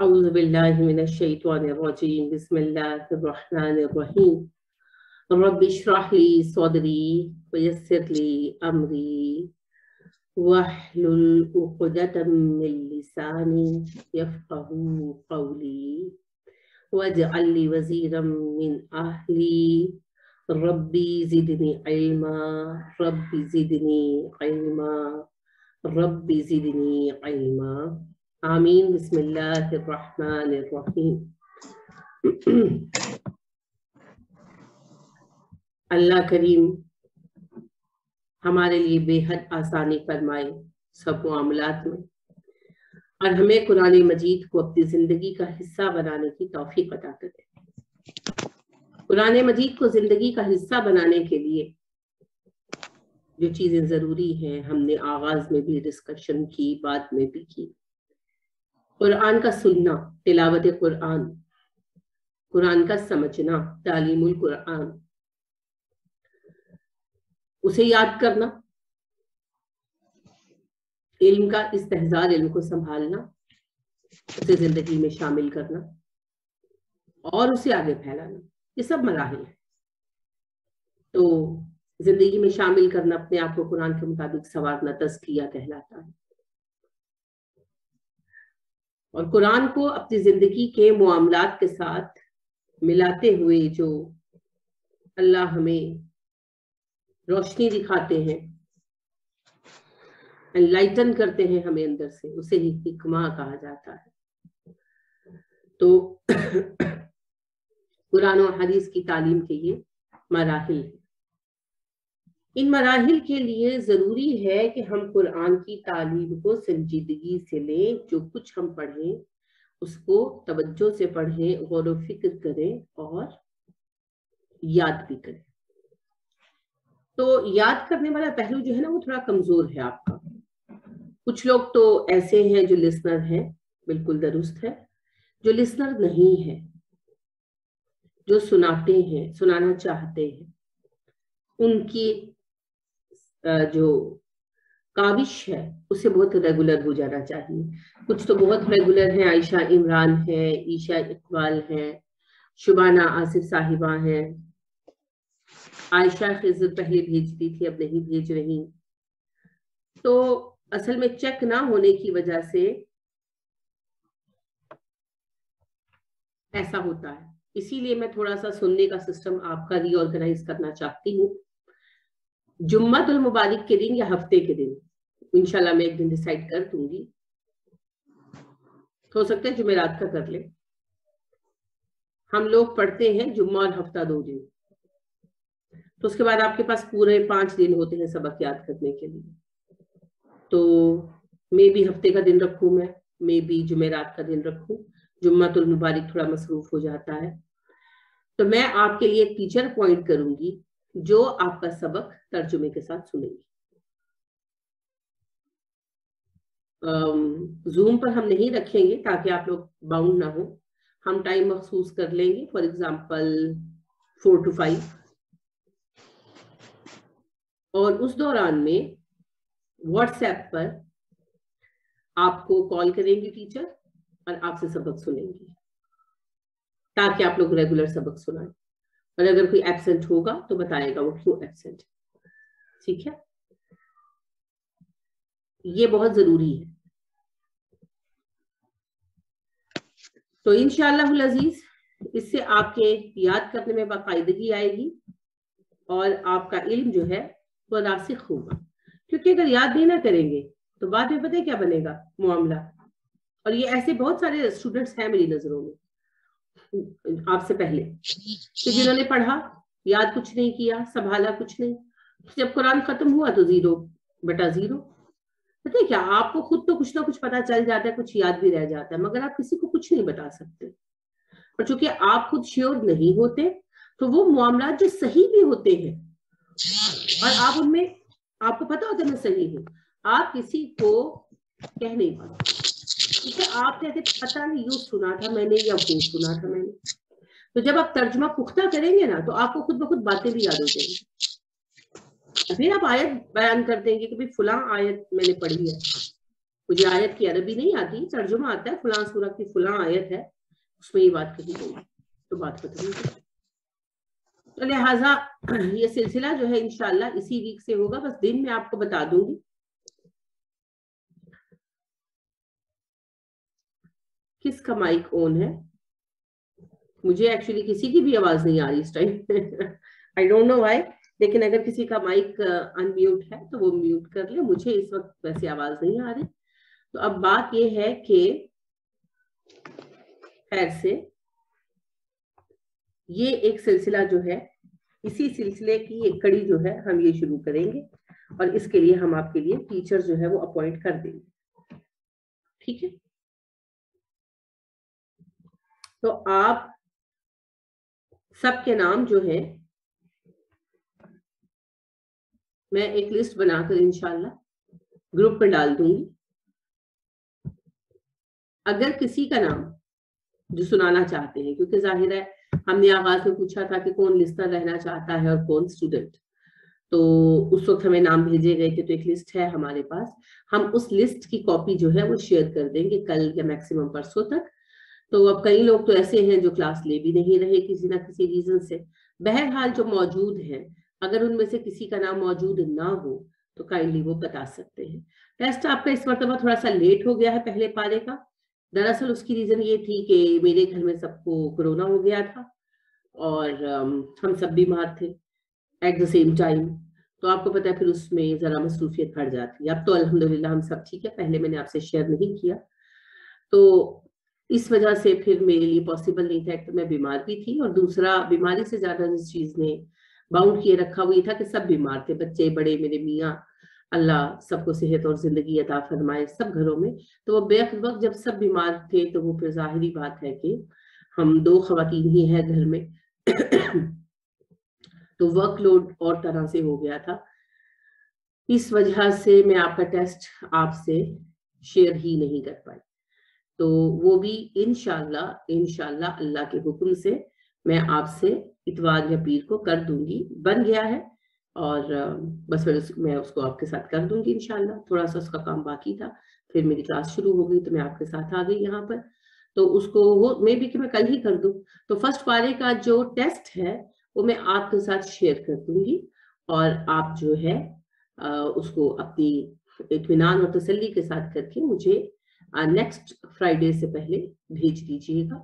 أعوذ بالله من الشيطان الرجيم بسم الله الرحمن الرحيم رب اشرح لي صدري ويسر لي أمري واحلل عقدة من لساني يفقهوا قولي واجعل لي وزيرا من أهلي ربي زدني علما ربي زدني علما ربي زدني علما आमीन बिस्मिल्लाहिर्रहमानिर्रहीम। अल्लाह करीम हमारे लिए बेहद आसानी फरमाए सब मामलात में और हमें कुरान मजीद को अपनी जिंदगी का हिस्सा बनाने की तौफीक अता करे। कुरान मजीद को जिंदगी का हिस्सा बनाने के लिए जो चीजें जरूरी हैं हमने आगाज में भी डिस्कशन की, बाद में भी की। कुरान का सुनना, तिलावत कुरान, कुरान का समझना, तालीमुल कुरान, उसे याद करना, इल्म का इस्तेहजार, इल्म को संभालना, उसे जिंदगी में शामिल करना और उसे आगे फैलाना, ये सब मराहिल है। तो जिंदगी में शामिल करना अपने आप को कुरान के मुताबिक संवारना तज़किया कहलाता है। और कुरान को अपनी जिंदगी के मुआमलात के साथ मिलाते हुए जो अल्लाह हमें रोशनी दिखाते हैं, एनलाइटन करते हैं हमें अंदर से, उसे ही हिकमा कहा जाता है। तो कुरान और हदीस की तालीम के ये मराहिल हैं। इन मराहिल के लिए जरूरी है कि हम कुरान की तालीम को संजीदगी से लें, जो कुछ हम पढ़ें उसको तवज्जो से पढ़ें, गौर व फिक्र करें और याद भी करें। तो याद करने वाला पहलू जो है ना, वो थोड़ा कमजोर है आपका। कुछ लोग तो ऐसे हैं जो लिसनर हैं, बिल्कुल दुरुस्त है, जो लिसनर नहीं है, जो सुनाते हैं, सुनाना चाहते हैं, उनकी जो काविश है उसे बहुत रेगुलर हो जाना चाहिए। कुछ तो बहुत रेगुलर हैं, आयशा इमरान है, ईशा इकबाल है, शुबाना आसिफ साहिबा है, आयशा खिजर पहले भेजती थी अब नहीं भेज रही। तो असल में चेक ना होने की वजह से ऐसा होता है। इसीलिए मैं थोड़ा सा सुनने का सिस्टम आपका रीऑर्गेनाइज करना चाहती हूँ। जुम्मतुल मुबारक के दिन या हफ्ते के दिन इंशाल्लाह मैं एक दिन डिसाइड कर दूंगी, हो सकता है जुमेरात का कर ले। हम लोग पढ़ते हैं जुम्मा और हफ्ता 2 दिन, तो उसके बाद आपके पास पूरे 5 दिन होते हैं सबक याद करने के लिए। तो मे बी हफ्ते का दिन रखूं मैं, मे बी जुमेरात का दिन रखूं। जुम्मतुल मुबारक थोड़ा मसरूफ हो जाता है। तो मैं आपके लिए एक टीचर अपॉइंट करूंगी जो आपका सबक तर्जुमे के साथ सुनेंगे। जूम पर हम नहीं रखेंगे ताकि आप लोग बाउंड ना हो। हम टाइम मखसूस कर लेंगे, फॉर एग्जांपल 4 to 5, और उस दौरान में व्हाट्सएप पर आपको कॉल करेंगे टीचर और आपसे सबक सुनेंगे ताकि आप लोग रेगुलर सबक सुनाएं। और अगर कोई एब्सेंट होगा तो बताएगा वो क्यों एब्सेंट, ठीक है? ये बहुत जरूरी है। तो इंशाअल्लाहुल अजीज इससे आपके याद करने में बाकायदगी आएगी और आपका इल्म जो है वो रासिख होगा, क्योंकि अगर याद नहीं ना करेंगे तो बाद में पता है क्या बनेगा मामला। और ये ऐसे बहुत सारे स्टूडेंट्स हैं मेरी नजरों में आपसे पहले कि जिन्होंने पढ़ा, याद कुछ नहीं किया, संभाला कुछ नहीं, जब कुरान खत्म हुआ तो 0/0। पता है क्या, आपको खुद तो कुछ ना कुछ पता चल जाता है, कुछ याद भी रह जाता है, मगर आप किसी को कुछ नहीं बता सकते। और चूंकि आप खुद श्योर नहीं होते तो वो मामला जो सही भी होते हैं और आप उनमें आपको पता होता है मैं सही हूँ, आप किसी को कह नहीं पाते। आप कहते पता नहीं यूँ सुना था मैंने या वो सुना था मैंने। तो जब आप तर्जुमा पुख्ता करेंगे ना तो आपको खुद ब खुद बातें भी याद हो जाएंगी। फिर आप आयत बयान कर देंगे कि भाई फुला आयत मैंने पढ़ी है, मुझे आयत की अरबी नहीं आती, तर्जुमा आता है फुलां सूरह की फुलां आयत है उसमें ये बात कही गई, तो बात खत्म होगी। तो लिहाजा ये सिलसिला जो है इंशाल्लाह इसी वीक से होगा, बस दिन में आपको बता दूंगी किसका माइक ऑन है। मुझे एक्चुअली किसी की भी आवाज नहीं आ रही इस time, I don't know why, लेकिन अगर किसी का माइक अनम्यूट है तो वो म्यूट कर ले। मुझे इस वक्त वैसे आवाज नहीं आ रही। तो अब बात ये है कि खैर से ये एक सिलसिला जो है, इसी सिलसिले की एक कड़ी जो है हम ये शुरू करेंगे और इसके लिए हम आपके लिए टीचर जो है वो अपॉइंट कर देंगे, ठीक है। तो आप सबके नाम जो है मैं एक लिस्ट बनाकर इंशाल्लाह ग्रुप में डाल दूंगी। अगर किसी का नाम जो सुनाना चाहते हैं, क्योंकि जाहिर है हमने आगाज में पूछा था कि कौन लिस्टर रहना चाहता है और कौन स्टूडेंट, तो उस वक्त हमें नाम भेजे गए थे, तो एक लिस्ट है हमारे पास। हम उस लिस्ट की कॉपी जो है वो शेयर कर देंगे कल या मैक्सिमम परसों तक। तो अब कई लोग तो ऐसे हैं जो क्लास ले भी नहीं रहे किसी ना किसी रीजन से। बहरहाल जो मौजूद हैं, अगर उनमें से किसी का नाम मौजूद ना हो तो काइंडली वो बता सकते हैं। टेस्ट आपका इस मरतबा थोड़ा सा लेट हो गया है पहले पारे का। दरअसल उसकी रीजन ये थी कि मेरे घर में सबको कोरोना हो गया था और हम सब बीमार थे एट द सेम टाइम, तो आपको पता है फिर उसमें जरा मसरूफियत बढ़ जाती है। अब तो अल्हम्दुलिल्लाह हम सब ठीक है, पहले मैंने आपसे शेयर नहीं किया तो इस वजह से फिर मेरे लिए पॉसिबल नहीं था। एक तो मैं बीमार भी थी और दूसरा बीमारी से ज्यादा जिस चीज ने बाउंड किए रखा वो ये था कि सब बीमार थे, बच्चे बड़े, मेरे मियाँ, अल्लाह सबको सेहत और जिंदगी अता फरमाए सब घरों में। तो वो बेवक्त वक्त जब सब बीमार थे तो वो फिर जाहिरी बात है कि हम दो खवातीन ही है घर में तो वर्कलोड और तरह से हो गया था। इस वजह से मैं आपका टेस्ट आपसे शेयर ही नहीं कर पाई, तो वो भी इंशाल्लाह इंशाल्लाह अल्लाह के हुक्म से मैं आपसे इतवार या पीर को कर दूंगी। बन गया है और बस फिर मैं उसको आपके साथ कर दूंगी इंशाल्लाह। थोड़ा सा उसका काम बाकी था, फिर मेरी क्लास शुरू हो गई तो मैं आपके साथ आ गई यहाँ पर। तो उसको वो मे बी कि मैं कल ही कर दूं, तो फर्स्ट पारे का जो टेस्ट है वो मैं आपके साथ शेयर कर दूंगी और आप जो है उसको अपनी इत्मीनान और तसल्ली के साथ करके मुझे नेक्स्ट फ्राइडे से पहले भेज दीजिएगा।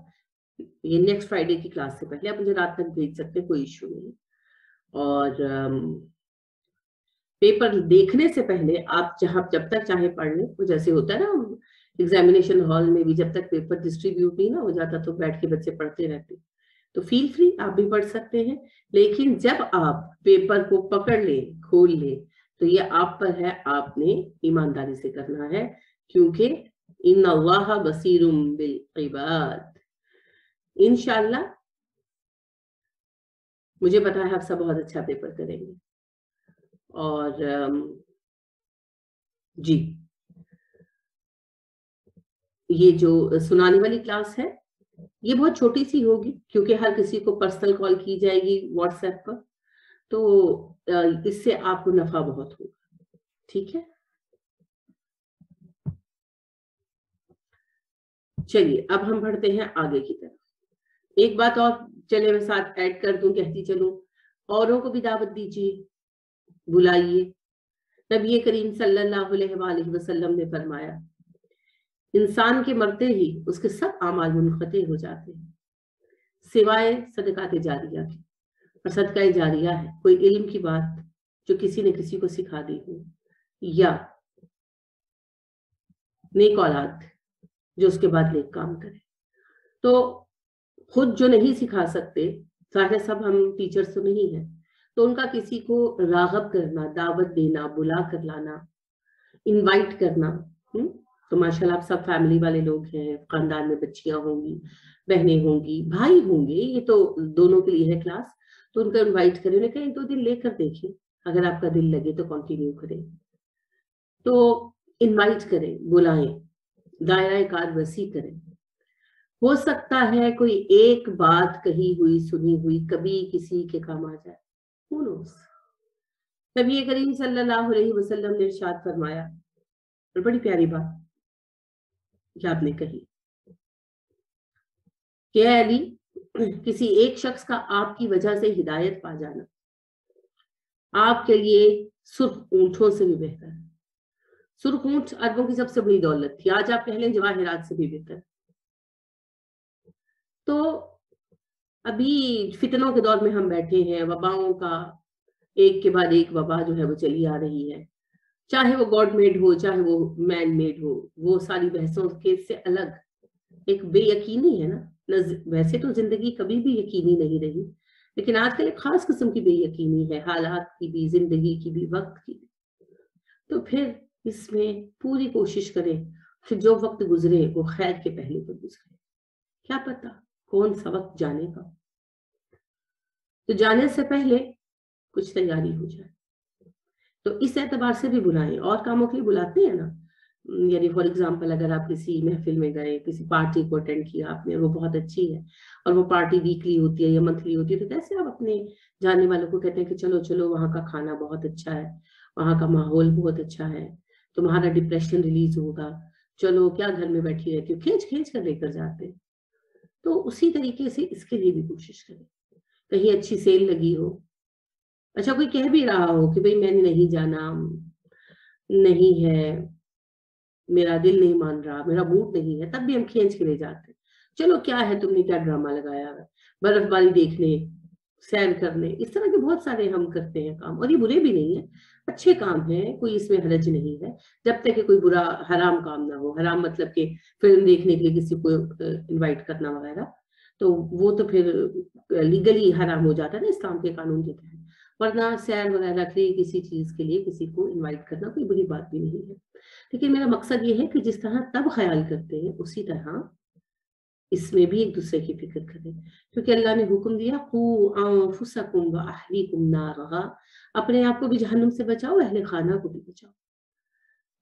ये नेक्स्ट फ्राइडे की क्लास से पहले आप मुझे रात तक भेज सकते हैं, कोई इश्यू नहीं। और पेपर देखने से पहले आप जब तक चाहे पढ़ लें। वो जैसे होता है ना एग्जामिनेशन हॉल में भी, जब तक पेपर डिस्ट्रीब्यूट नहीं ना हो जाता तो बैठ के बच्चे पढ़ते रहते, तो फील फ्री आप भी पढ़ सकते हैं। लेकिन जब आप पेपर को पकड़ लें, खोल लें, तो ये आप पर है, आपने ईमानदारी से करना है, क्योंकि इन्ना अल्लाह बसीरुम बिल इबाद। इंशाल्लाह मुझे पता है आप सब बहुत अच्छा पेपर करेंगे। और जी ये जो सुनाने वाली क्लास है ये बहुत छोटी सी होगी, क्योंकि हर किसी को पर्सनल कॉल की जाएगी व्हाट्सएप पर, तो इससे आपको नफा बहुत होगा, ठीक है। चलिए अब हम बढ़ते हैं आगे की तरफ। एक बात और चले मैं साथ ऐड कर दूं, कहती चलूं, औरों को भी दावत दीजिए, बुलाइए। नबी करीम सल्लल्लाहु अलैहि वसल्लम ने फरमाया इंसान के मरते ही उसके सब आमाल मुनक़ते हो जाते हैं सिवाय सदकात जारिया के, और सदका जारिया है कोई इल्म की बात जो किसी ने किसी को सिखा दी हो, या नेक औलाद जो उसके बाद नेक काम करे। तो खुद जो नहीं सिखा सकते, सारे सब हम टीचर्स तो नहीं है, तो उनका किसी को रागब करना, दावत देना, बुला कर लाना, इनवाइट करना। तो माशाल्लाह आप सब फैमिली वाले लोग हैं, खानदान में बच्चियां होंगी, बहनें होंगी, भाई होंगे, ये तो दोनों के लिए है क्लास, तो उनका इन्वाइट करें, उन्हें कहीं 2 दिन लेकर देखें, अगर आपका दिल लगे तो कंटिन्यू करें। तो इन्वाइट करें, बुलाएं, दायरा कार वसी करें। हो सकता है कोई एक बात कही हुई सुनी हुई कभी किसी के काम आ जाए। नबी करीम सल्लल्लाहु अलैहि वसल्लम ने इरशाद फरमाया, और बड़ी प्यारी बात, याद ने कही कि अली किसी एक शख्स का आपकी वजह से हिदायत पा जाना आपके लिए सुर्ख ऊंटों से भी बेहतर है। सुर्ख ऊंट अरबों की सबसे बड़ी दौलत थी, आज आप कह लें जवाहरात से भी बेहतर। तो अभी फितनों के दौर में हम बैठे हैं, वबाओं का एक के बाद एक वबा जो है वो चली आ रही है, चाहे वो गॉड मेड हो चाहे वो मैन मेड हो, वो सारी बहसों के से अलग एक बेयकीनी है ना। वैसे तो जिंदगी कभी भी यकीनी नहीं रही, लेकिन आजकल एक खास किस्म की बेयकीनी है, हालात की भी, जिंदगी की भी, वक्त की भी। तो फिर इसमें पूरी कोशिश करें कि जो वक्त गुजरे वो खैर के पहले पर गुजरे। क्या पता कौन सा वक्त जाने का, तो जाने से पहले कुछ तैयारी हो जाए। तो इस एतबार से भी बुलाएं, और कामों के लिए बुलाते हैं ना, यानी फॉर एग्जांपल अगर आप किसी महफिल में गए, किसी पार्टी को अटेंड किया आपने, वो बहुत अच्छी है और वो पार्टी वीकली होती है या मंथली होती है, तो कैसे आप अपने जाने वालों को कहते हैं कि चलो चलो वहाँ का खाना बहुत अच्छा है, वहाँ का माहौल बहुत अच्छा है, तुम्हारा डिप्रेशन रिलीज होगा, चलो क्या घर में बैठी रहती हो, खींच खींच कर लेकर जाते हैं। तो उसी तरीके से इसके लिए भी कोशिश करें, कहीं अच्छी सेल लगी हो, अच्छा कोई कह भी रहा हो कि भाई मैंने नहीं जाना, नहीं है, मेरा दिल नहीं मान रहा, मेरा मूड नहीं है, तब भी हम खींच के ले जाते हैं। चलो क्या है, तुमने क्या ड्रामा लगाया है, बर्फबारी देखने, सैर करने, इस तरह के बहुत सारे हम करते हैं काम, और ये बुरे भी नहीं है, अच्छे काम हैं, कोई इसमें हरज नहीं है, जब तक कि कोई बुरा हराम काम ना हो। हराम मतलब कि फिल्म देखने के लिए किसी को इनवाइट करना वगैरह, तो वो तो फिर लीगली हराम हो जाता है ना इस्लाम के कानून के तहत, वरना सैर वगैरह के लिए, किसी चीज के लिए किसी को इन्वाइट करना कोई बुरी बात भी नहीं है। लेकिन मेरा मकसद ये है कि जिस तरह तब ख्याल करते हैं उसी तरह इसमें भी एक दूसरे की फिक्र करें, क्योंकि अल्लाह ने हुक्म दिया कू अंफुसकुम व अहलीकुम नारा, अपने आप को भी जहन्नुम से बचाओ, अहले खाना को भी बचाओ।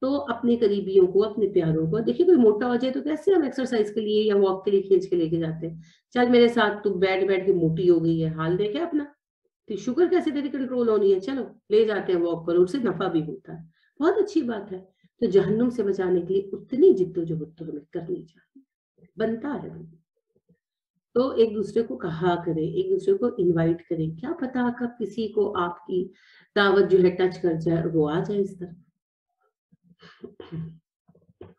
तो अपने करीबियों को, अपने प्यारों को, देखिए कोई मोटा हो जाए तो कैसे हम एक्सरसाइज के लिए या वॉक के लिए खींच के लेके जाते हैं, चल मेरे साथ, तू बैठ बैठ के मोटी हो गई है, हाल देखे अपना, तो शुगर कैसे तेरी कंट्रोल होनी है, चलो ले जाते हैं वॉक पर, उससे नफा भी होता है, बहुत अच्छी बात है। तो जहन्नुम से बचाने के लिए उतनी जिद्दोजहद तो हमें करनी चाहिए, बनता है। तो एक दूसरे को कहा करें, एक दूसरे को इनवाइट करें, क्या पता कब किसी को आपकी दावत जो है टच कर जाए, वो आ जाए इस तरह।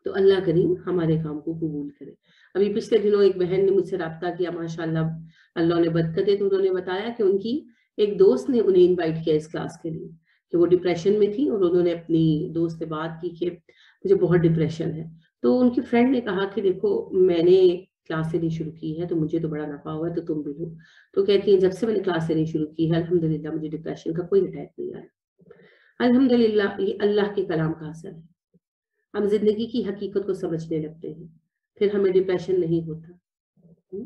तो अल्लाह करीम हमारे काम को कबूल करे। अभी पिछले दिनों एक बहन ने मुझसे राब्ता किया, माशाल्लाह अल्लाह ने बरकत दी, तो उन्होंने बताया कि उनकी एक दोस्त ने उन्हें इन्वाइट किया इस क्लास के लिए, कि वो डिप्रेशन में थी और उन्होंने अपनी दोस्त से बात की कि मुझे बहुत डिप्रेशन है। तो उनकी फ्रेंड ने कहा कि देखो मैंने क्लास लेनी शुरू की है तो मुझे तो बड़ा नफा हुआ है, तो तुम भी हो। तो कहती है जब से मैंने क्लास लेनी शुरू की है अल्हम्दुलिल्लाह मुझे डिप्रेशन का कोई अटैक नहीं आया। अल्हम्दुलिल्लाह, ये अल्लाह के कलाम का असर है। हम जिंदगी की हकीकत को समझने लगते हैं, फिर हमें डिप्रेशन नहीं होता।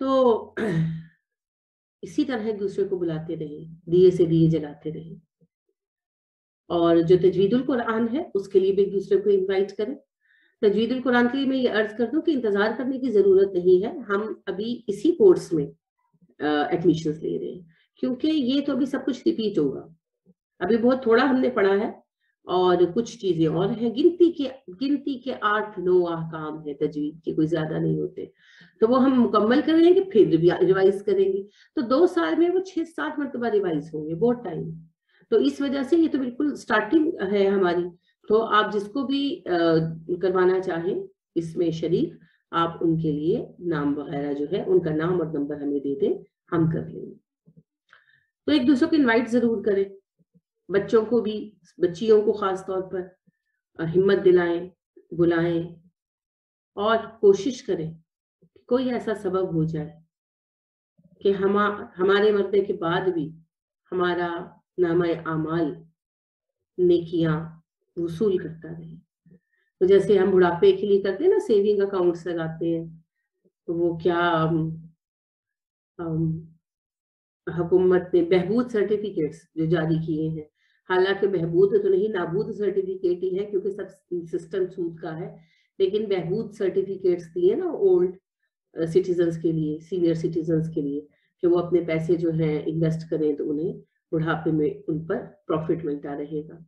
तो इसी तरह एक दूसरे को बुलाते रहे, दिए से दिए जलाते रहे, और जो तजवीदुल कुरान है उसके लिए भी एक दूसरे को इनवाइट करें। तजवीदुल कुरान के लिए मैं ये अर्ज कर दूं कि इंतजार करने की जरूरत नहीं है, हम अभी इसी कोर्स में एडमिशंस ले रहे हैं, क्योंकि ये तो अभी सब कुछ रिपीट होगा, अभी बहुत थोड़ा हमने पढ़ा है और कुछ चीजें और हैं। गिनती के 8-9 अहकाम है तजवीद के, कोई ज्यादा नहीं होते, तो वो हम मुकम्मल करेंगे, फिर रिवाइज करेंगे। तो 2 साल में वो 6-7 मरतबा रिवाइज होंगे, बहुत टाइम। तो इस वजह से ये तो बिल्कुल स्टार्टिंग है हमारी, तो आप जिसको भी करवाना चाहें इसमें शरीक, आप उनके लिए नाम वगैरह जो है उनका नाम और नंबर हमें दे दें, हम कर लेंगे। तो एक दूसरे को इनवाइट जरूर करें, बच्चों को भी, बच्चियों को खास तौर पर हिम्मत दिलाएं, बुलाएं, और कोशिश करें कि कोई ऐसा सबब हो जाए कि हमारे मरने के बाद भी हमारा नामा आमाल नेकियां वसूल करता रहे। तो जैसे हम बुढ़ापे के लिए करते हैं ना, सेविंग अकाउंट्स लगाते हैं, तो वो क्या हुकूमत ने बहबूद सर्टिफिकेट्स जो जारी किए हैं, हालांकि बहबूद तो नहीं, नाबूद सर्टिफिकेट ही है क्योंकि सब सिस्टम सूद का है, लेकिन बहबूद सर्टिफिकेट्स दिए ना ओल्ड सिटीजन्स के लिए, सीनियर सिटीजन्स के लिए, कि वो अपने पैसे जो है इन्वेस्ट करें तो उन्हें बुढ़ापे में उन पर प्रॉफिट मिलता रहेगा।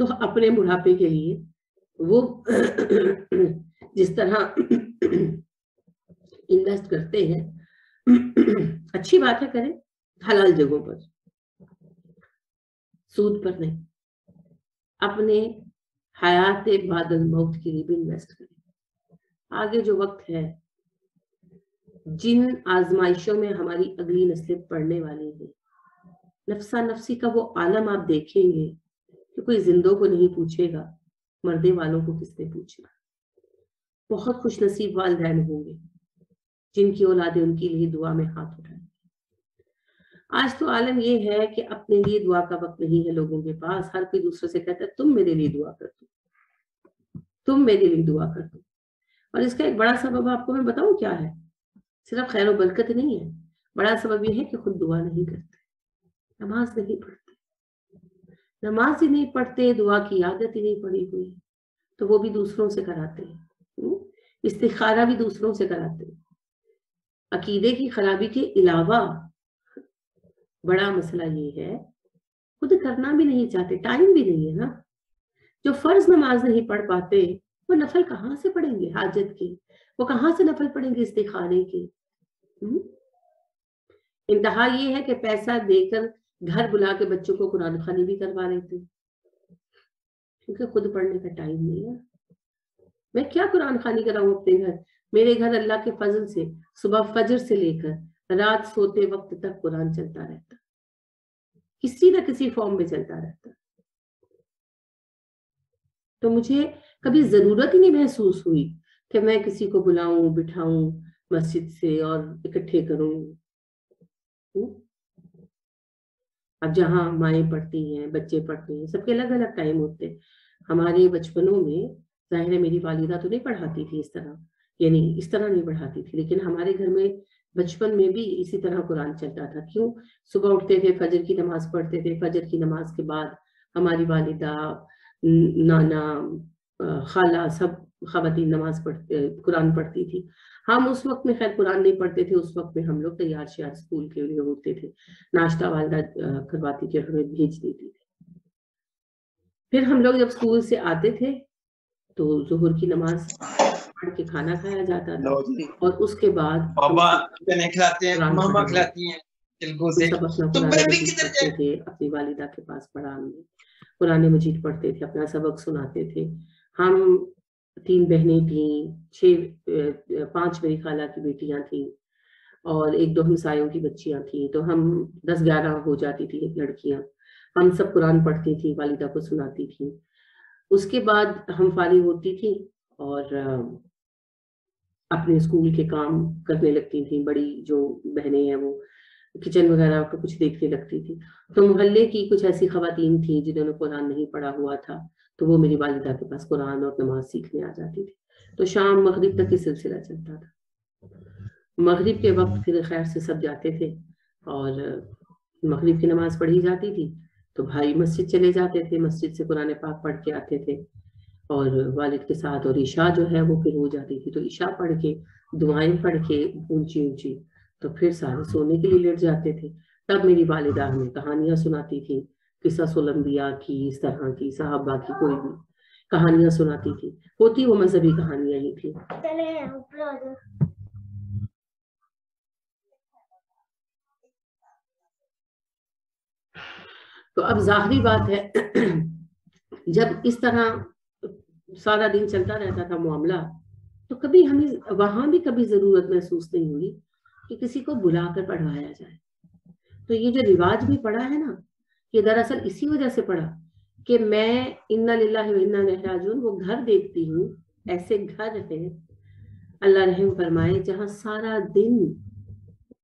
तो अपने बुढ़ापे के लिए वो जिस तरह इन्वेस्ट करते हैं, अच्छी बात है करें, हलाल जगहों पर, सूद पर नहीं। अपने हयाते बादल मौत के लिए भी इन्वेस्ट करें। आगे जो वक्त है, जिन आजमाइशों में हमारी अगली नस्लें पढ़ने वाली है, नफ्सा नफ्सी का वो आलम आप देखेंगे कि कोई जिंदों को नहीं पूछेगा, मरने वालों को किसने पूछना। बहुत खुश नसीब वालिदैन होंगे जिनकी औलादें उनके लिए दुआ में हाथ उठाएंगे। आज तो आलम ये है कि अपने लिए दुआ का वक्त नहीं है लोगों के पास। हर कोई दूसरे से कहता है तुम मेरे लिए दुआ कर दो, तुम मेरे लिए दुआ कर दो। और इसका एक बड़ा सबब आपको मैं बताऊं क्या है, सिर्फ खैर और बरकत नहीं है, बड़ा सबब यह है कि खुद दुआ नहीं करते, नमाज नहीं पढ़ते। नमाज ही नहीं पढ़ते, दुआ की आदत ही नहीं पड़ी हुई, तो वो भी दूसरों से कराते हैं, इस्तिखारा भी दूसरों से कराते हैं। अकीदे की खराबी के अलावा बड़ा मसला ये है खुद करना भी नहीं चाहते, टाइम भी नहीं है ना। जो फर्ज नमाज नहीं पढ़ पाते वो नफल कहाँ से पढ़ेंगे हाजत के, वो कहाँ से नफल पढ़ेंगे इस्तिखारे के। इंतहा ये है कि पैसा देकर घर बुला के बच्चों को कुरान खानी भी करवा लेते, क्योंकि खुद पढ़ने का टाइम नहीं है। मैं क्या कुरान खानी कराऊं अपने घर? मेरे घर अल्लाह के फजल से सुबह फजर से लेकर रात सोते वक्त तक कुरान चलता रहता, किसी ना किसी फॉर्म में चलता रहता। तो मुझे कभी जरूरत ही नहीं महसूस हुई कि मैं किसी को बुलाऊं, बिठाऊं मस्जिद से और इकट्ठे करूं। अब जहाँ माएँ पढ़ती हैं, बच्चे पढ़ते हैं, सबके अलग अलग टाइम होते हैं। हमारे बचपनों में जाहिर है मेरी वालिदा तो नहीं पढ़ाती थी इस तरह, यानी इस तरह नहीं पढ़ाती थी, लेकिन हमारे घर में बचपन में भी इसी तरह कुरान चलता था। क्यों? सुबह उठते थे, फजर की नमाज पढ़ते थे, फजर की नमाज के बाद हमारी वालिदा, नाना, खाला सब खवातीन नमाज पढ़ते, कुरान पढ़ती थी। हम उस वक्त में खैर कुरान नहीं पढ़ते थे, उस वक्त में हम लोग तैयार श्यार स्कूल के लिए होते थे, नाश्ता वालिदा करवाती थी, हमें भेज देती थी। फिर हम लोग जब स्कूल से आते थे तो जुहर की नमाज के खाना खाया जाता था, और उसके बाद पापा खिलाते हैं, मामा खिलाती हैं, अपनी वालिदा के पास कुरान मजीद पढ़ते थे, अपना सबक सुनाते थे। हम तीन बहनें थीं, 5 मेरी खाला की बेटियां थीं और 1-2 हमसायों की बच्चियां थीं, तो हम 10-11 हो जाती थी लड़कियां। हम सब कुरान पढ़ती थी, वालिदा को सुनाती थी। उसके बाद हम फारिग होती थी और अपने स्कूल के काम करने लगती थी। बड़ी जो बहनें हैं वो किचन वगैरह का कुछ देखने लगती थी। तो मोहल्ले की कुछ ऐसी खवातीन थी जिन्होंने कुरान नहीं पढ़ा हुआ था, तो वो मेरी वालिदा के पास कुरान और नमाज सीखने आ जाती थी। तो शाम मगरिब तक ये सिलसिला चलता था। मगरिब के वक्त फिर खैर से सब जाते थे और मगरिब की नमाज पढ़ी जाती थी, तो भाई मस्जिद चले जाते थे, मस्जिद से कुरान पाक पढ़ के आते थे और वालिद के साथ। और ईशा जो है वो फिर हो जाती थी, तो ईशा पढ़ के, दुआएं पढ़ के ऊंची ऊंची, तो फिर सारे सोने के लिए लेट जाते थे। तब मेरी वालिदा हमें कहानियां सुनाती थी, किस्सा-ए अंबिया की, इस तरह की, सहाबा की, कोई भी कहानियां सुनाती थी। होती वो मजहबी कहानियां ही थी। तो अब जाहिर बात है जब इस तरह सारा दिन चलता रहता था मामला, तो कभी हमें वहां भी कभी जरूरत महसूस नहीं हुई कि किसी को बुलाकर पढ़वाया जाए। तो ये जो रिवाज भी पड़ा है ना, ये दरअसल इसी वजह से पड़ा कि मैं इन्ना लिल्लाहि व इन्ना इलैहि राजिऊन वो घर देखती हूँ, ऐसे घर है अल्लाह रहम फरमाए जहाँ सारा दिन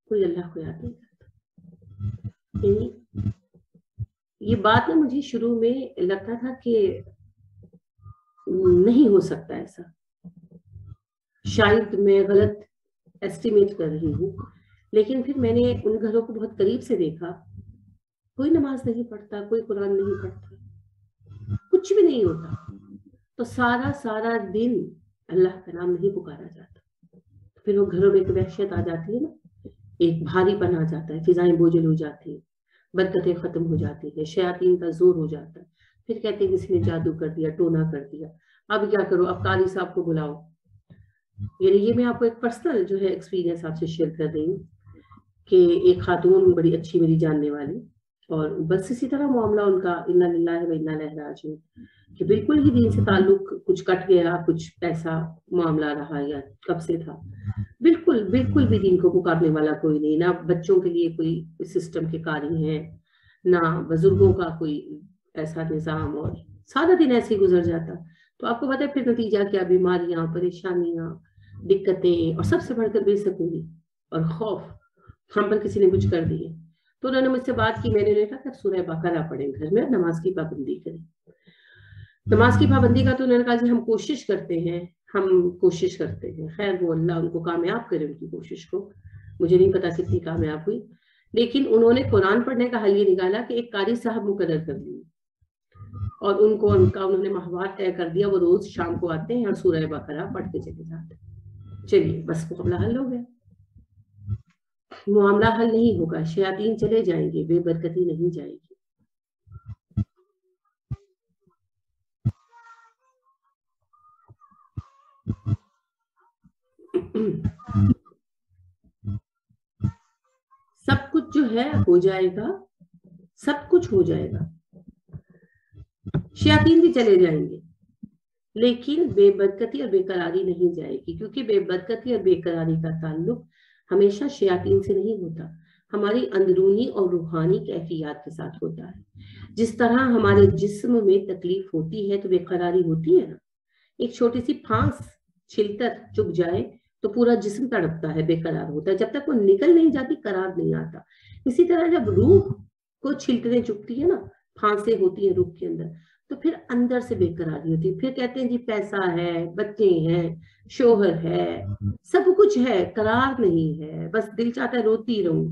कोई अल्लाह को याद नहीं करता। ये बात ना मुझे शुरू में लगता था कि नहीं हो सकता ऐसा, शायद मैं गलत एस्टिमेट कर रही हूँ, लेकिन फिर मैंने उन घरों को बहुत करीब से देखा। कोई नमाज नहीं पढ़ता, कोई कुरान नहीं पढ़ता, कुछ भी नहीं होता, तो सारा सारा दिन अल्लाह का नाम नहीं पुकारा जाता। फिर वो घरों में एक वहशत आ जाती है ना, एक भारीपन आ जाता है, फिजाएं बोझल हो जाती है, बरकतें खत्म हो जाती है, शयातीन का जोर हो जाता है। फिर कहते हैं किसी ने जादू कर दिया, टोना कर दिया, अब क्या करो, अब काली साहब को बुलाओ। यानी ये मैं आपको एक पर्सनल जो है एक्सपीरियंस आपसे शेयर कर रही हूँ कि एक खातून बड़ी अच्छी मेरी जानने वाली, और बस इसी तरह मामला उनका इन्ना लिल्लाहि व इन्ना इलैहि राजिऊन कि बिल्कुल ही दीन से ताल्लुक कुछ कट गया, कुछ ऐसा मामला रहा या कब से था, बिल्कुल भी दीन को पुकारने वाला कोई नहीं, ना बच्चों के लिए कोई सिस्टम के कार्य है, ना बुजुर्गों का कोई ऐसा निज़ाम, और सारा दिन ऐसे ही गुजर जाता। तो आपको पता है फिर नतीजा क्या, बीमारियां, परेशानियां, दिक्कतें, और सबसे बढ़कर बेसकूनी और खौफ, हम पर किसी ने कुछ कर दिए। तो उन्होंने मुझसे बात की, मैंने कहा कि सूरह बकरा पढ़ें घर में, नमाज की पाबंदी करें, नमाज की पाबंदी का। तो उन्होंने कहा जी हम कोशिश करते हैं। खैर वो अल्लाह उनको कामयाब करे, उनकी कोशिश को मुझे नहीं पता कितनी कामयाब हुई, लेकिन उन्होंने कुरान पढ़ने का हल ये निकाला कि एक कारी साहब मुकर्रर कर दिए और उन्होंने महवार तय कर दिया, वो रोज शाम को आते हैं और सूरह बकरा पढ़ के चले जाते हैं। चलिए बस मामला हल हो गया। मामला हल नहीं होगा, शयातीन चले जाएंगे, बेबरकती नहीं जाएगी। सब कुछ जो है हो जाएगा, सब कुछ हो जाएगा, शयातीन भी चले जाएंगे, लेकिन बेबरकती और बेकरारी नहीं जाएगी, क्योंकि बेबरकती और बेकरारी का ताल्लुक हमेशा शयातीन से नहीं होता, हमारी अंदरूनी और रूहानी कैफियत के साथ होता है। जिस तरह हमारे जिस्म में तकलीफ होती है तो बेकरारी होती है ना, एक छोटी सी फांस, छिलतर चुभ जाए तो पूरा जिस्म तड़पता है, बेकरार होता है, जब तक वो निकल नहीं जाती करार नहीं आता। इसी तरह जब रूह को छिलतरें चुभती है ना, फांसे होती है रूह के अंदर, तो फिर अंदर से बेकरारी होती है। फिर कहते हैं जी पैसा है, बच्चे हैं, शोहर है, सब कुछ है, करार नहीं है, बस दिल चाहता है रोती रहूं,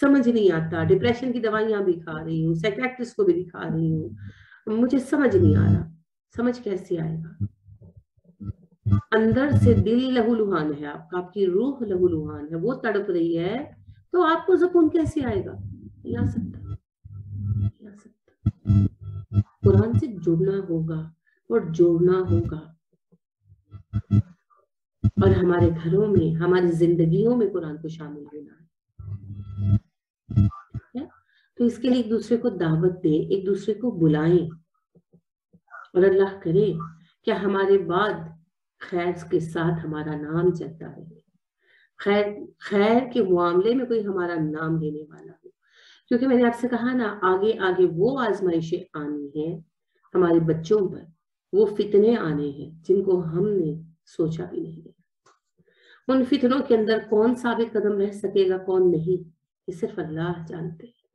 समझ नहीं आता, डिप्रेशन की दवाइयां भी खा रही हूँ, साइकियाट्रिस्ट को भी दिखा रही हूँ, मुझे समझ नहीं आ रहा। समझ कैसे आएगा, अंदर से दिल लहूलुहान है आपका, आपकी रूह लहूलुहान है, वो तड़प रही है, तो आपको सुकून कैसे आएगा? या सकता, या सकता। कुरान से जुड़ना होगा और जोड़ना होगा, और हमारे घरों में, हमारी जिंदगियों में कुरान को शामिल होना है। तो इसके लिए एक दूसरे को दावत दे, एक दूसरे को बुलाएं, और अल्लाह करे क्या हमारे बाद खैर के साथ हमारा नाम चलता है, खैर के मामले में कोई हमारा नाम लेने वाला हो। क्योंकि मैंने आपसे कहा ना, आगे आगे वो आजमाइशें आनी हैं हमारे बच्चों पर, वो फितने आने हैं जिनको हमने सोचा भी नहीं है। उन फितनों के अंदर कौन साबित कदम रह सकेगा, कौन नहीं, ये सिर्फ अल्लाह जानते हैं,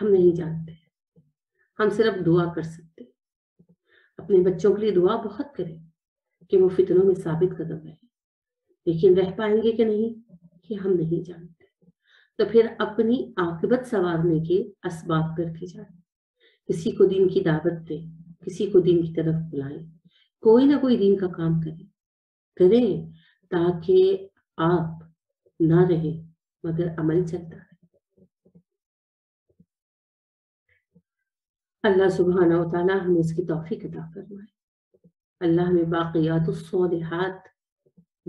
हम नहीं जानते। हम सिर्फ दुआ कर सकते हैं, अपने बच्चों के लिए दुआ बहुत करें कि वो फितनों में साबित कदम रहे, लेकिन रह पाएंगे कि नहीं कि हम नहीं जानते। तो फिर अपनी आकबत संवारने के असबाब करके जाए, किसी को दीन की दावत दे, किसी को दीन की तरफ बुलाएं, कोई ना कोई दीन का काम करें ताकि आप ना रहे मगर अमल चलता रहे। अल्लाह सुबहाना व तआला हमें इसकी तौफीक अता फरमाए। अल्लाह हमें बाक़ियात-उस-सालिहात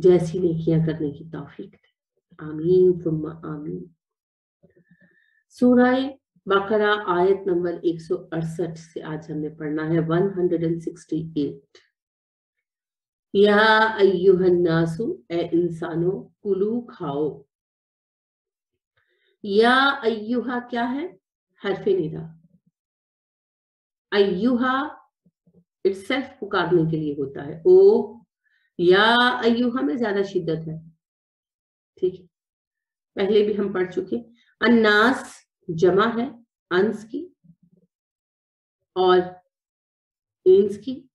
जैसी नेकियां करने की तौफीक दे, आमीन सुम्मा आमीन। सूरह बकरा आयत नंबर 168 से आज हमने पढ़ना है 168। या अय्युहन्नासु, ए इंसानो, कुलू खाओ। या अय्युहा क्या है? हरफे निदा, अय्युहा इटसेल्फ पुकारने के लिए होता है। ओ या अय्युहा में ज्यादा शिद्दत है, ठीक है, पहले भी हम पढ़ चुके। अन्नास जमा है अंस की और इंस की,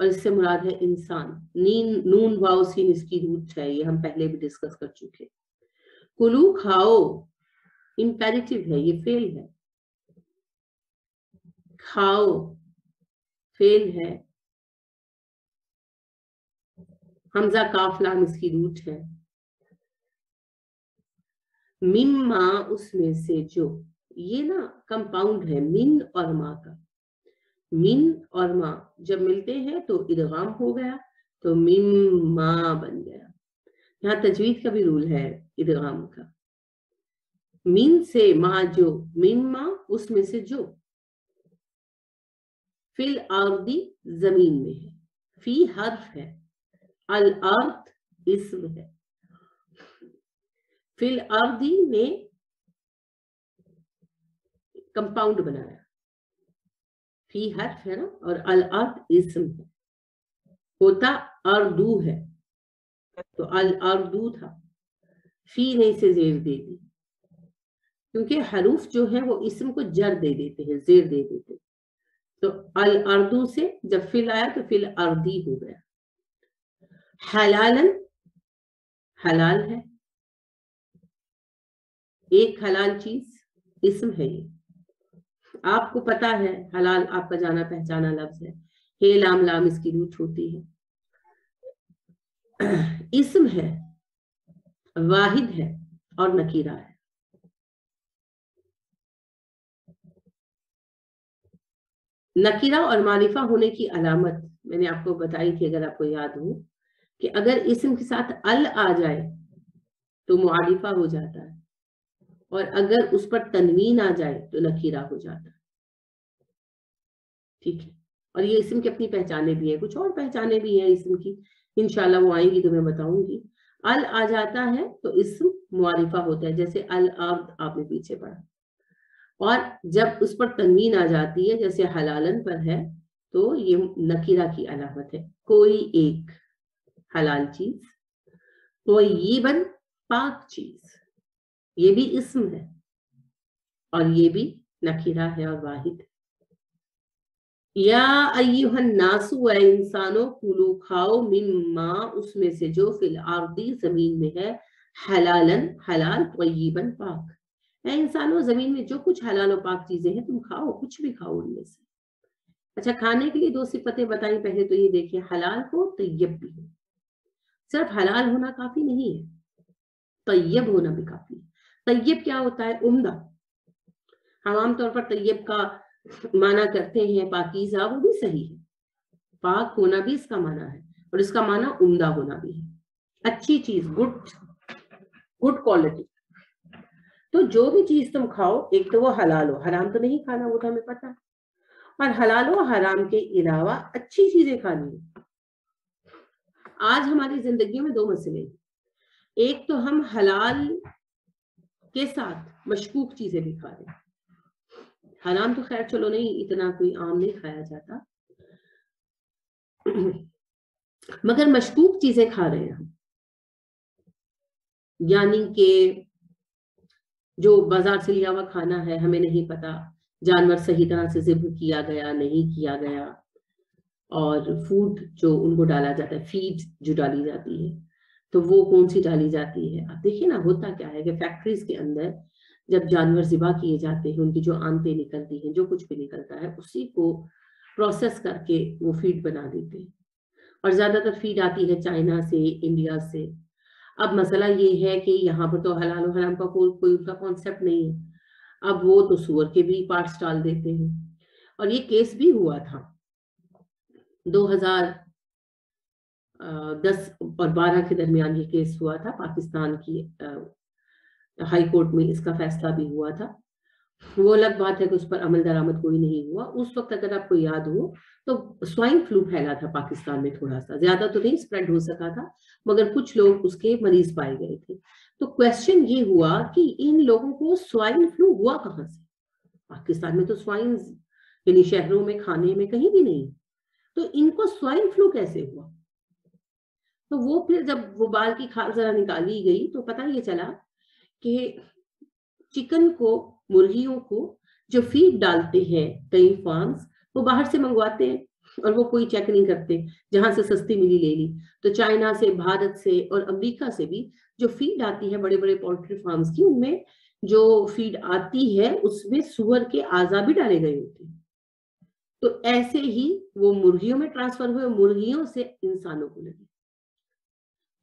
और इससे मुराद है इंसान। नीन नून वाव सीन इसकी रूट है, ये हम पहले भी डिस्कस कर चुके। कुलू खाओ इंपेरेटिव है, ये फेल है। खाओ फेल है, हमजा काफ लाम इसकी रूट है। मिम्मा उसमें से, जो ये ना कंपाउंड है मिन और मा का। मिन और मा जब मिलते हैं तो इदगाम हो गया, तो मिन मा बन गया। यहाँ तजवीद का भी रूल है इदगाम का। मिन से मा जो, मिन मा उसमें से जो, फिल आर्दी जमीन में है, फी हर्फ है, अल अर्द इसम है। फिल आर्दी ने कंपाउंड बनाया, फी हर्फ है ना, और अल अर्द इसम है, होता अर्दू है तो अल अर्दू था, फी ने इसे जेर दे दी क्योंकि हरूफ जो है वो इसम को जर दे देते हैं, जेर दे देते हैं। तो अल अर्दू से जब फिल आया तो फिल अर्दी हो गया। हलालन हलाल है, एक हलाल चीज इसम है ये, आपको पता है हलाल आपका जाना पहचाना लफ्ज है, हे लाम लाम इसकी रूट होती है, इसम है, वाहिद है और नकीरा है। नकीरा और मारिफा होने की अलामत मैंने आपको बताई थी, अगर आपको याद हो, कि अगर इसम के साथ अल आ जाए तो मुआरिफा हो जाता है, और अगर उस पर तनवीन आ जाए तो नकीरा हो जाता है। ठीक है, और ये इसम की अपनी पहचाने भी है, कुछ और पहचाने भी है इसम की, इंशाल्लाह वो आएंगी तो मैं बताऊंगी। अल आ जाता है तो इसम मुआरिफा होता है, जैसे अल अर्द आपने पीछे पढ़ा, और जब उस पर तनवीन आ जाती है जैसे हलालन पर है तो ये नकीरा की अलामत है। कोई एक हलाल चीज, तय्यबन पाक चीज, ये भी इस्म है और ये भी नकीरा है और वाहिद। या अय्युहन नासु, ए इंसानों, कुलू खाओ, मिम्मा उसमें से जो, फिल आर्दी जमीन में है, हलालन हलाल, तय्यबन पाक। इंसानों, जमीन में जो कुछ हलाल और पाक चीजें हैं तुम खाओ, कुछ भी खाओ उनमें से। अच्छा, खाने के लिए दो सिफतें बताई पहले, तो ये देखिए हलाल को तय्यब भी हो, सिर्फ हलाल होना काफी नहीं है, तय्यब होना भी काफी है। तय्यब क्या होता है? उम्दा। हम आमतौर पर तय्यब का माना करते हैं पाकीज़ा, वो भी सही है, पाक होना भी इसका माना है और इसका माना उम्दा होना भी है, अच्छी चीज, गुड, गुड क्वालिटी। तो जो भी चीज तुम खाओ एक तो वो हलाल हो, हराम तो नहीं खाना, वो तो हमें पता है, और हलाल हो, हराम के अलावा अच्छी चीजें खानी है। आज हमारी जिंदगी में दो मसले हैं, एक तो हम हलाल के साथ मशकूक चीजें भी खा रहे हैं, हराम तो खैर चलो नहीं, इतना कोई आम नहीं खाया जाता, मगर मशकूक चीजें खा रहे हैं हम, यानी के जो बाजार से लिया हुआ खाना है, हमें नहीं पता जानवर सही तरह से ज़िब्ह किया गया नहीं किया गया, और फूड जो उनको डाला जाता है, फीड जो डाली जाती है तो वो कौन सी डाली जाती है। आप देखिए ना, होता क्या है कि फैक्ट्रीज के अंदर जब जानवर ज़िबा किए जाते हैं, उनकी जो आंतें निकलती हैं, जो कुछ भी निकलता है, उसी को प्रोसेस करके वो फीड बना देते हैं, और ज़्यादातर फीड आती है चाइना से, इंडिया से। अब मसला ये है कि यहाँ पर तो हलाल और हराम का कोई उनका कॉन्सेप्ट नहीं है, अब वो तो सूअर के भी पार्ट्स डाल देते हैं, और ये केस भी हुआ था 2010 और 2012 के दरमियान, ये केस हुआ था पाकिस्तान की हाई कोर्ट में, इसका फैसला भी हुआ था। वो अलग बात है कि उस पर अमल दरामद कोई नहीं हुआ। उस वक्त अगर आपको याद हो तो स्वाइन फ्लू फैला था पाकिस्तान में, थोड़ा सा, ज्यादा तो नहीं स्प्रेड हो सका था, मगर कुछ लोग उसके मरीज पाए गए थे। तो क्वेश्चन ये हुआ कि इन लोगों को स्वाइन फ्लू हुआ कहाँ से? पाकिस्तान में तो स्वाइन यानी शहरों में, खाने में कहीं भी नहीं, तो इनको स्वाइन फ्लू कैसे हुआ? तो वो फिर जब वो बाल की खाल जरा निकाली गई तो पता ये चला कि चिकन को, मुर्गियों को जो फीड डालते हैं कई फार्म्स, वो बाहर से मंगवाते हैं और वो कोई चेक नहीं करते, जहां से सस्ती मिली ले ली। तो चाइना से, भारत से और अमेरिका से भी जो फीड आती है बड़े बड़े पोल्ट्री फार्म्स की, उनमें जो फीड आती है उसमें सूअर के आजा भी डाले गए होते हैं। तो ऐसे ही वो मुर्गियों में ट्रांसफर हुए, मुर्गियों से इंसानों को लगे।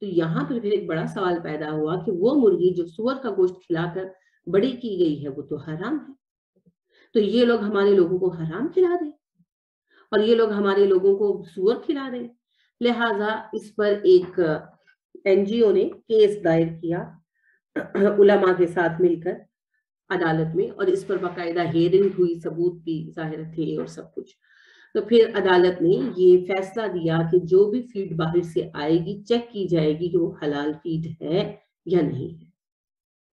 तो यहाँ पर फिर एक बड़ा सवाल पैदा हुआ कि वो मुर्गी जो सूअर का गोश्त खिलाकर बड़ी की गई है वो तो हराम है, तो ये लोग हमारे लोगों को हराम खिला दें और ये लोग हमारे लोगों को सूअर खिला दें। लिहाजा इस पर एक एनजीओ ने केस दायर किया उलमा के साथ मिलकर अदालत में, और इस पर बाकायदा हेयरिंग हुई, सबूत भी जाहिर थे और सब कुछ। तो फिर अदालत ने ये फैसला दिया कि जो भी फीड बाहर से आएगी चेक की जाएगी कि वो हलाल फीड है या नहीं है।